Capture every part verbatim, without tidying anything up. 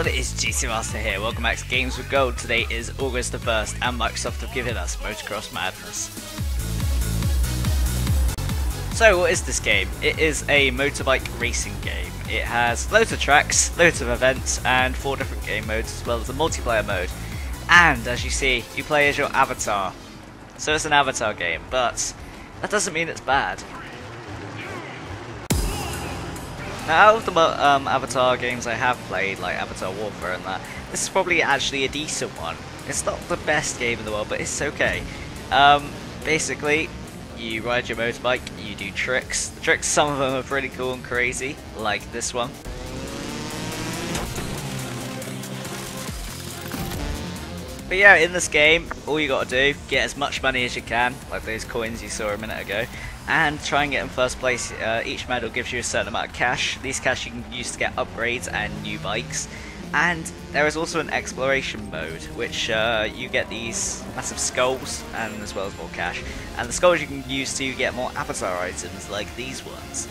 everyone, it's G C Master here. Welcome back to Games with Gold. Today is August the first and Microsoft have given us Motocross Madness. So what is this game? It is a motorbike racing game. It has loads of tracks, loads of events and four different game modes as well as a multiplayer mode. And as you see, you play as your avatar. So it's an avatar game, but that doesn't mean it's bad. Now, out of the um, Avatar games I have played, like Avatar Warfare and that, this is probably actually a decent one. It's not the best game in the world, but it's okay. Um, basically, you ride your motorbike, you do tricks. The tricks, some of them are pretty cool and crazy, like this one. But yeah, in this game, all you gotta do, get as much money as you can, like those coins you saw a minute ago, and try and get in first place. Uh, each medal gives you a certain amount of cash. These cash you can use to get upgrades and new bikes. And there is also an exploration mode, which uh, you get these massive skulls, and as well as more cash. And the skulls you can use to get more avatar items, like these ones.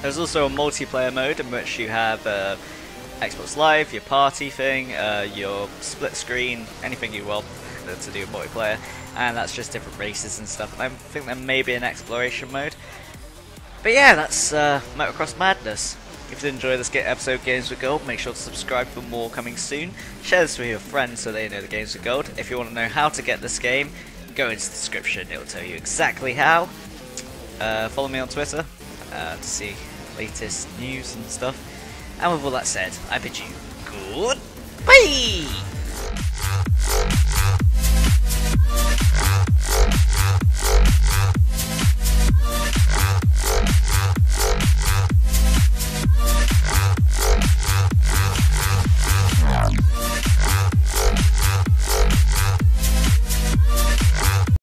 There's also a multiplayer mode in which you have uh, Xbox Live, your party thing, uh, your split screen, anything you want to do with multiplayer, and that's just different races and stuff. I think there may be an exploration mode. But yeah, that's uh, Motocross Madness. If you did enjoy this episode of Games with Gold, make sure to subscribe for more coming soon. Share this with your friends so they know the Games with Gold. If you want to know how to get this game, go into the description, it will tell you exactly how. Uh, follow me on Twitter uh, to see latest news and stuff. And with all that said, I bid you goodbye!